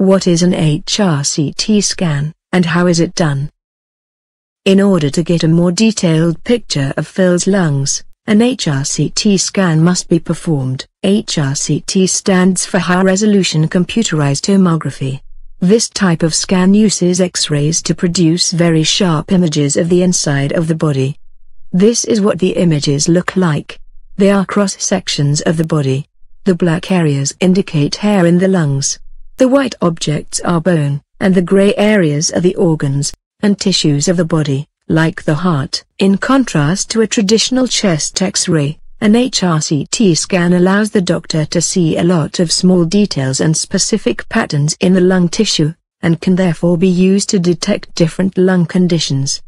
What is an HRCT scan, and how is it done? In order to get a more detailed picture of Phil's lungs, an HRCT scan must be performed. HRCT stands for High Resolution Computerized Tomography. This type of scan uses X-rays to produce very sharp images of the inside of the body. This is what the images look like. They are cross-sections of the body. The black areas indicate hair in the lungs. The white objects are bone, and the gray areas are the organs and tissues of the body, like the heart. In contrast to a traditional chest X-ray, an HRCT scan allows the doctor to see a lot of small details and specific patterns in the lung tissue, and can therefore be used to detect different lung conditions.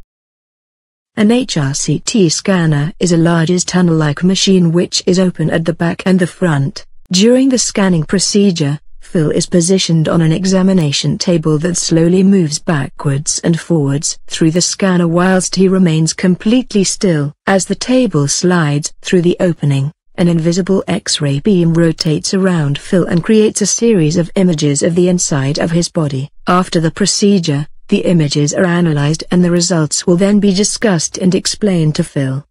An HRCT scanner is a large tunnel-like machine which is open at the back and the front. During the scanning procedure, Phil is positioned on an examination table that slowly moves backwards and forwards through the scanner whilst he remains completely still. As the table slides through the opening, an invisible X-ray beam rotates around Phil and creates a series of images of the inside of his body. After the procedure, the images are analyzed and the results will then be discussed and explained to Phil.